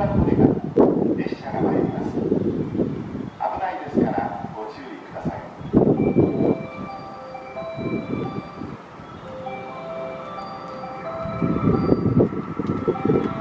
近くで列車が参ります。危ないですからご注意ください。